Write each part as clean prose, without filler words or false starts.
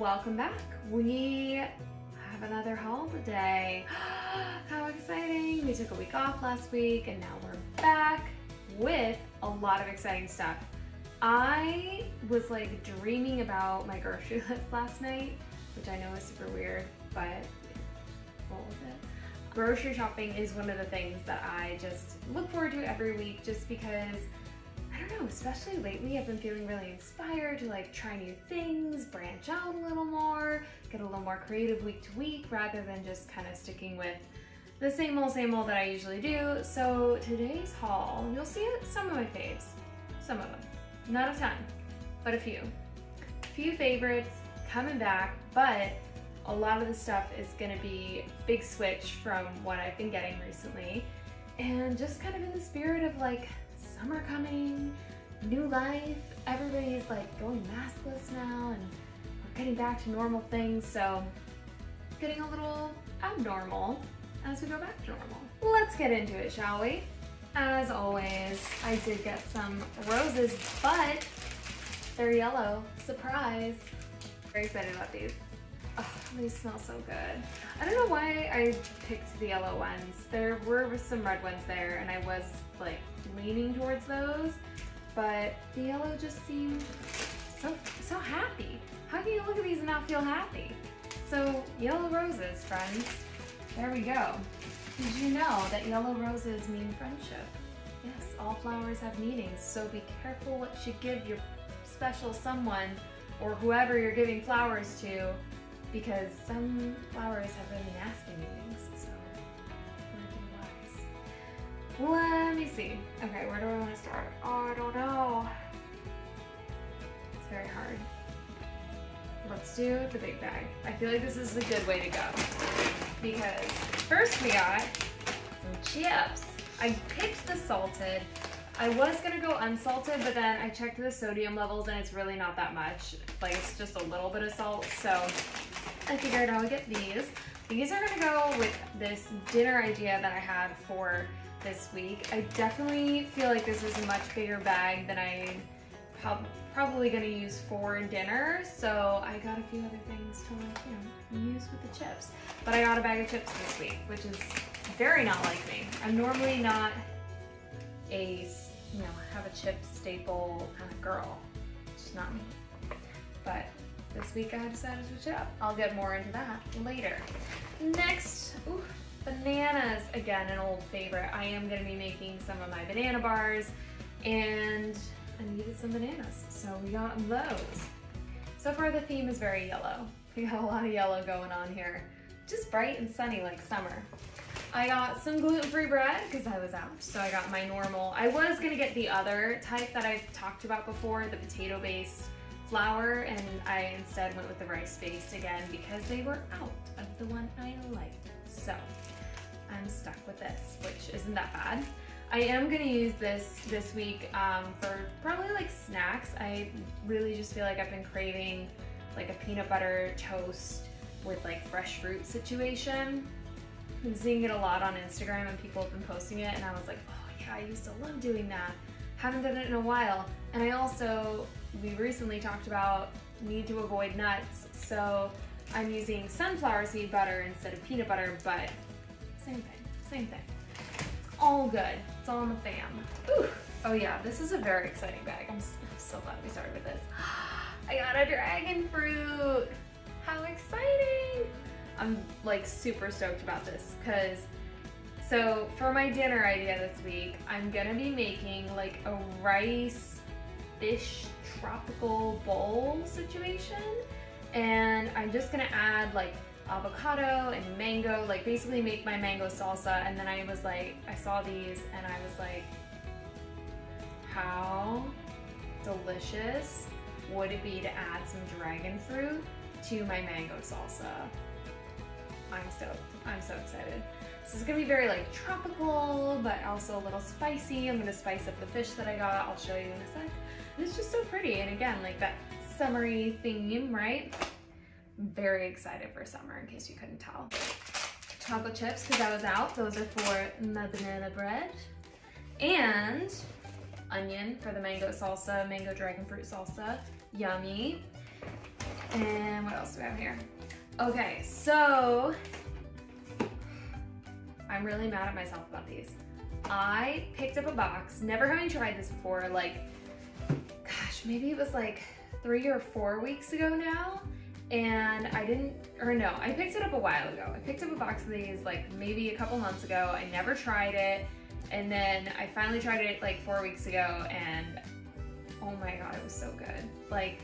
welcome back. We have another holiday. How exciting. We took a week off last week and now we're back with a lot of exciting stuff. I was like dreaming about my grocery list last night, which I know is super weird, but what was it? Grocery shopping is one of the things that I just look forward to every week, just because, I don't know, especially lately I've been feeling really inspired to like try new things, branch out a little more, get a little more creative week to week rather than just kind of sticking with the same old that I usually do. So today's haul, you'll see some of my faves, some of them, not a ton, but a few favorites coming back, but a lot of the stuff is gonna be a big switch from what I've been getting recently, and just kind of in the spirit of like summer coming, new life, everybody's like going maskless now and we're getting back to normal things, so getting a little abnormal as we go back to normal. Let's get into it, shall we? As always, I did get some roses, but they're yellow. Surprise! Very excited about these. Oh, they smell so good. I don't know why I picked the yellow ones. There were some red ones there and I was like leaning towards those, but the yellow just seemed so happy. How can you look at these and not feel happy? So yellow roses, friends. There we go. Did you know that yellow roses mean friendship? Yes, all flowers have meanings, so be careful what you give your special someone or whoever you're giving flowers to, because some flowers have really nasty meanings, so be wise. Let me see. Okay, where do I want to start? Oh, I don't know. It's very hard. Let's do the big bag. I feel like this is a good way to go, because first we got some chips. I picked the salted. I was gonna go unsalted, but then I checked the sodium levels and it's really not that much. Like, it's just a little bit of salt, so I figured I would get these. These are gonna go with this dinner idea that I had for this week. I definitely feel like this is a much bigger bag than I'm probably gonna use for dinner. So I got a few other things to, like, you know, use with the chips. But I got a bag of chips this week, which is very not like me. I'm normally not a, you know, have a chip staple kind of girl. It's just not me. But this week I decided to switch up. I'll get more into that later. Next, ooh, bananas. Again, an old favorite. I am gonna be making some of my banana bars, and I needed some bananas, so we got those. So far the theme is very yellow. We got a lot of yellow going on here. Just bright and sunny like summer. I got some gluten-free bread because I was out, so I got my normal. I was gonna get the other type that I've talked about before, the potato-based flour, and I instead went with the rice-based again because they were out of the one I like. So I'm stuck with this, which isn't that bad. I am gonna use this week for probably like snacks. I really just feel like I've been craving like a peanut butter toast with like fresh fruit situation. I've been seeing it a lot on Instagram and people have been posting it, and I was like, oh yeah, I used to love doing that. Haven't done it in a while. And I also, we recently talked about need to avoid nuts, so I'm using sunflower seed butter instead of peanut butter, but same thing. All good. It's all in the fam. Ooh. Oh yeah, this is a very exciting bag. I'm so glad we started with this. I got a dragon fruit. How exciting. I'm like super stoked about this because, so for my dinner idea this week, I'm gonna be making like a rice fish tropical bowl situation. And I'm just gonna add like avocado and mango, like basically make my mango salsa. And then I was like, I saw these and I was like, how delicious would it be to add some dragon fruit to my mango salsa? I'm stoked. I'm so excited. So this is gonna be very like tropical, but also a little spicy. I'm gonna spice up the fish that I got. I'll show you in a sec. And it's just so pretty. And again, like that summery theme, right? Very excited for summer, in case you couldn't tell. Chocolate chips, because I was out. Those are for my banana bread. And onion for the mango salsa, mango dragon fruit salsa. Yummy. And what else do I have here? Okay, so I'm really mad at myself about these. I picked up a box, never having tried this before, like, gosh, maybe it was like 3 or 4 weeks ago now. And I didn't, or no, I picked it up a while ago. I picked up a box of these like maybe a couple months ago. I never tried it. And then I finally tried it like 4 weeks ago, and oh my God, it was so good. Like,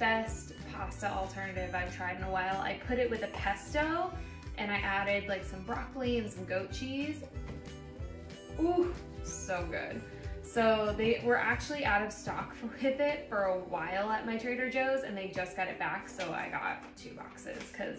best pasta alternative I've tried in a while. I put it with a pesto and I added like some broccoli and some goat cheese. Ooh, so good. So they were actually out of stock with it for a while at my Trader Joe's, and they just got it back, so I got 2 boxes because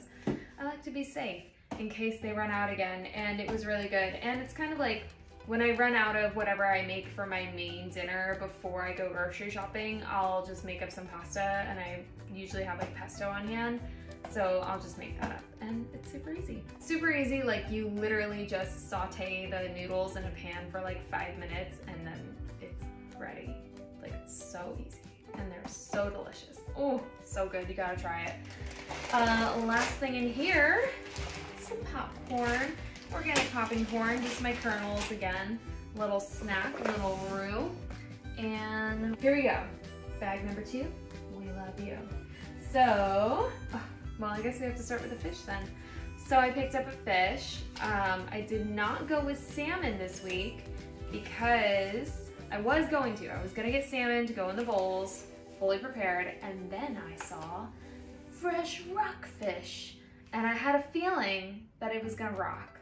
I like to be safe in case they run out again. And it was really good, and it's kind of like when I run out of whatever I make for my main dinner before I go grocery shopping, I'll just make up some pasta, and I usually have like pesto on hand, so I'll just make that up, and it's super easy. Super easy, like you literally just saute the noodles in a pan for like 5 minutes and then it's ready. Like, it's so easy, and they're so delicious. Oh, so good, you gotta try it. Last thing in here, some popcorn. Organic popping corn, just my kernels again. Little snack, little roux. And here we go. Bag number 2, we love you. So, well, I guess we have to start with the fish then. So I picked up a fish. I did not go with salmon this week because I was gonna get salmon to go in the bowls, fully prepared, and then I saw fresh rockfish. And I had a feeling that it was gonna rock.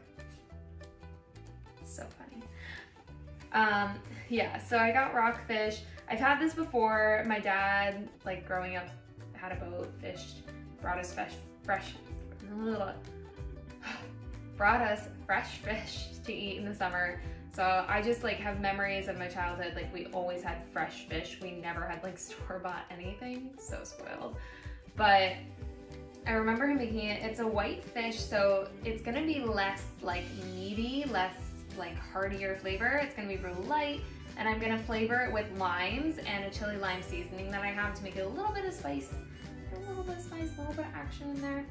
So funny. Yeah, so I got rockfish. I've had this before. My dad, like growing up, had a boat, fished, brought us fresh fish to eat in the summer. So I just like have memories of my childhood. Like, we always had fresh fish. We never had like store-bought anything. So spoiled. But I remember him making it. It's a white fish, so it's gonna be less like meaty, less like heartier flavor. It's gonna be real light, and I'm gonna flavor it with limes and a chili lime seasoning that I have to make it a little bit of spice, a little bit of action in there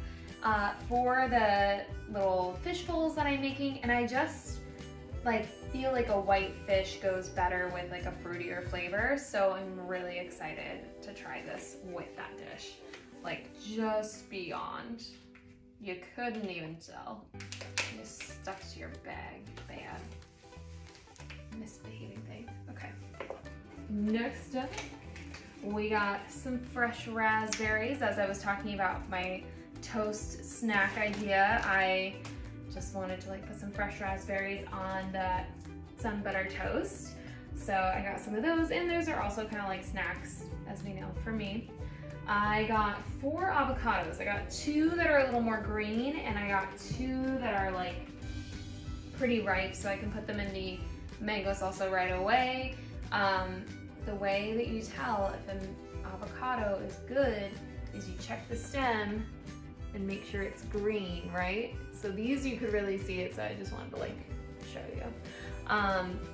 for the little fish bowls that I'm making. And I just like feel like a white fish goes better with like a fruitier flavor, so I'm really excited to try this with that dish. Like, just beyond. You couldn't even tell. You just stuck to your bag bad. Misbehaving thing. Okay. Next up, we got some fresh raspberries. As I was talking about my toast snack idea, I just wanted to like put some fresh raspberries on that sun butter toast. So I got some of those, and those are also kind of like snacks, as we know, for me. I got 4 avocados. I got 2 that are a little more green, and I got 2 that are like pretty ripe, so I can put them in the mango salsa right away. The way that you tell if an avocado is good is you check the stem and make sure it's green, right? So these, you could really see it, so I just wanted to like show you.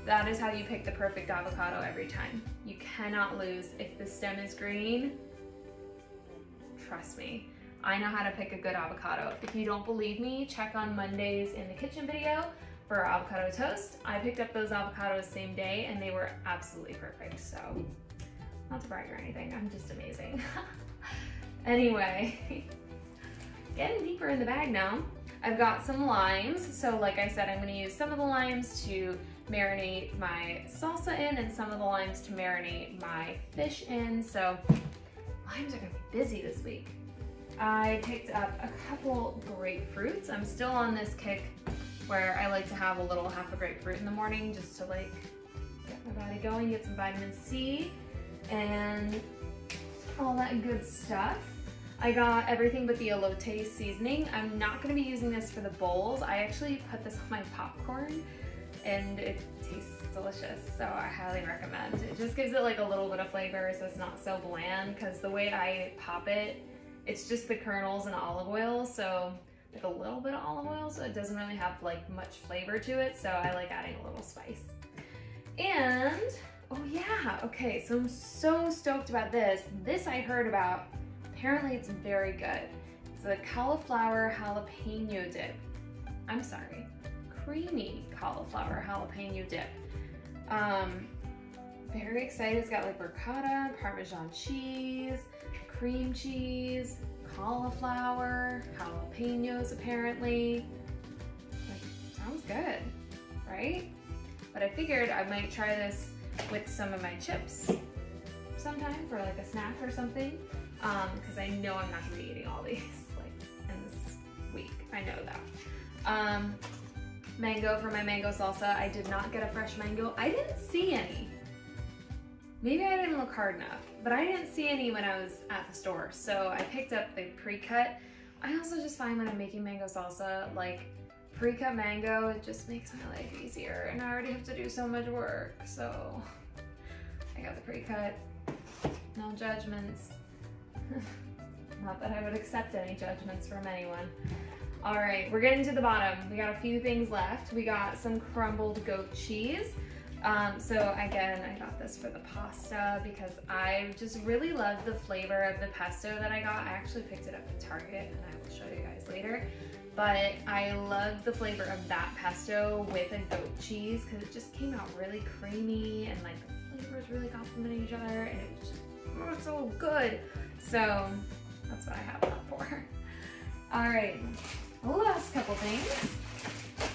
That is how you pick the perfect avocado every time. You cannot lose. If the stem is green, trust me, I know how to pick a good avocado. If you don't believe me, check on Mondays in the kitchen video for our avocado toast. I picked up those avocados same day, and they were absolutely perfect. So, not to brag or anything, I'm just amazing. Anyway, getting deeper in the bag now. I've got some limes. So like I said, I'm gonna use some of the limes to marinate my salsa in, and some of the limes to marinate my fish in. So, limes are gonna be busy this week. I picked up a couple grapefruits. I'm still on this kick where I like to have a little half a grapefruit in the morning just to like get my body going, get some vitamin C and all that good stuff. I got everything but the elote seasoning. I'm not gonna be using this for the bowls. I actually put this on my popcorn, and it tastes delicious, so I highly recommend. It just gives it like a little bit of flavor, so it's not so bland, because the way I pop it, it's just the kernels and olive oil, so like a little bit of olive oil, so it doesn't really have like much flavor to it, so I like adding a little spice. And, oh yeah, okay, so I'm so stoked about this. This I heard about Apparently it's very good. It's a cauliflower jalapeno dip. I'm sorry, creamy cauliflower jalapeno dip. Very excited. It's got like ricotta, Parmesan cheese, cream cheese, cauliflower, jalapenos apparently. Like, sounds good, right? But I figured I might try this with some of my chips sometime for like a snack or something, because I know I'm not gonna be eating all these like in this week. I know that. Mango for my mango salsa. I did not get a fresh mango. I didn't see any. Maybe I didn't look hard enough, but I didn't see any when I was at the store, so I picked up the pre-cut. I also just find when I'm making mango salsa, like pre-cut mango, it just makes my life easier, and I already have to do so much work, so I got the pre-cut. No judgments. Not that I would accept any judgments from anyone. All right, we're getting to the bottom. We got a few things left. We got some crumbled goat cheese. So again, I got this for the pasta because I just really love the flavor of the pesto that I got. I actually picked it up at Target and I will show you guys later. But I love the flavor of that pesto with a goat cheese because it just came out really creamy and like the flavors really complementing each other and it was just, oh, so good. So that's what I have that for. All right. Last couple things.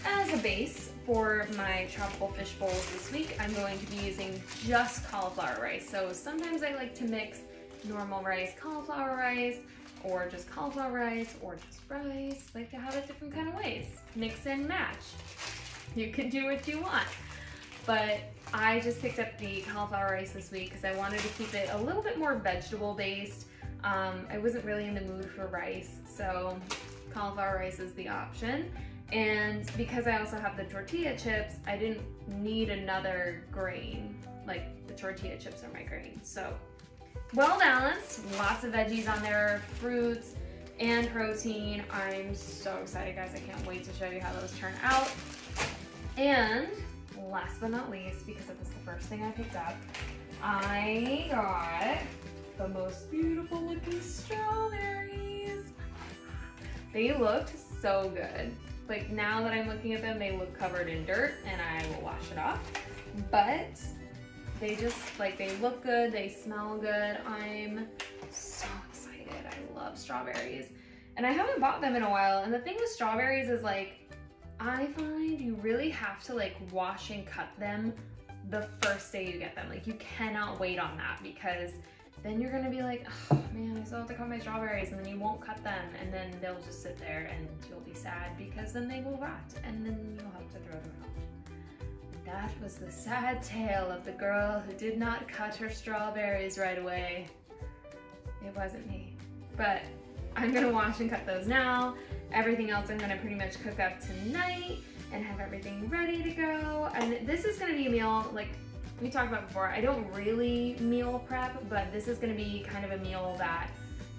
As a base for my tropical fish bowls this week, I'm going to be using just cauliflower rice. So sometimes I like to mix normal rice, cauliflower rice, or just cauliflower rice, or just rice. I like to have it different kind of ways. Mix and match. You can do what you want. But I just picked up the cauliflower rice this week because I wanted to keep it a little bit more vegetable based. I wasn't really in the mood for rice, so cauliflower rice is the option. And because I also have the tortilla chips, I didn't need another grain. Like the tortilla chips are my grain. So well balanced, lots of veggies on there, fruits and protein. I'm so excited, guys. I can't wait to show you how those turn out. And last but not least, because it was the first thing I picked up, I got the most beautiful looking strawberries. They looked so good. Like now that I'm looking at them, they look covered in dirt and I will wash it off. But they just, like, they look good, they smell good. I'm so excited. I love strawberries. And I haven't bought them in a while. And the thing with strawberries is like, I find you really have to like wash and cut them the first day you get them. Like you cannot wait on that because then you're gonna be like, oh man, I still have to cut my strawberries, and then you won't cut them, and then they'll just sit there and you'll be sad because then they will rot, and then you'll have to throw them out. That was the sad tale of the girl who did not cut her strawberries right away. It wasn't me, but I'm gonna wash and cut those now. Everything else I'm gonna pretty much cook up tonight and have everything ready to go. And this is gonna be a meal, like, we talked about before, I don't really meal prep, but this is gonna be kind of a meal that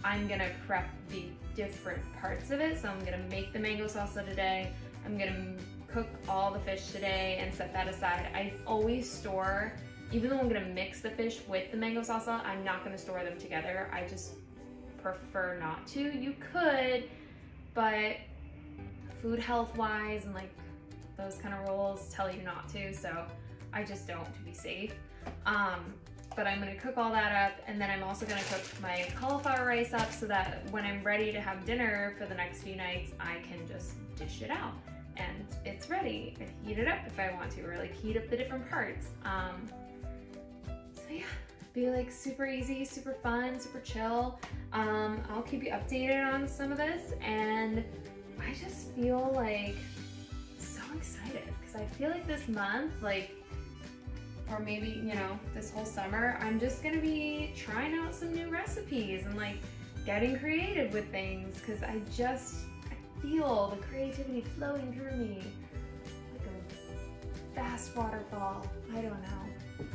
I'm gonna prep the different parts of it. So I'm gonna make the mango salsa today. I'm gonna cook all the fish today and set that aside. I always store, even though I'm gonna mix the fish with the mango salsa, I'm not gonna store them together. I just prefer not to. You could, but food health-wise and like those kind of rules tell you not to, so I just don't, to be safe. But I'm gonna cook all that up, and then I'm also gonna cook my cauliflower rice up so that when I'm ready to have dinner for the next few nights, I can just dish it out and it's ready. I can heat it up if I want to, or like heat up the different parts. So yeah, be like super easy, super fun, super chill. I'll keep you updated on some of this, and I just feel like so excited because I feel like this month, like, or maybe, you know, this whole summer, I'm just gonna be trying out some new recipes and like getting creative with things because I feel the creativity flowing through me like a vast waterfall. I don't know.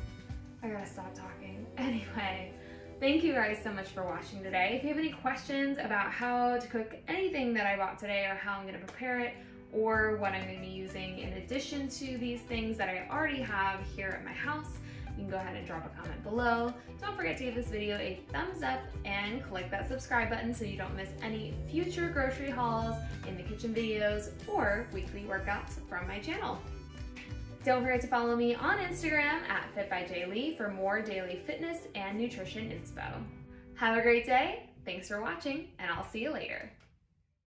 I gotta stop talking. Anyway, thank you guys so much for watching today. If you have any questions about how to cook anything that I bought today or how I'm gonna prepare it, or what I'm gonna be using in addition to these things that I already have here at my house, you can go ahead and drop a comment below. Don't forget to give this video a thumbs up and click that subscribe button so you don't miss any future grocery hauls, in the kitchen videos, or weekly workouts from my channel. Don't forget to follow me on Instagram at Fit by J. Lee for more daily fitness and nutrition inspo. Have a great day, thanks for watching, and I'll see you later.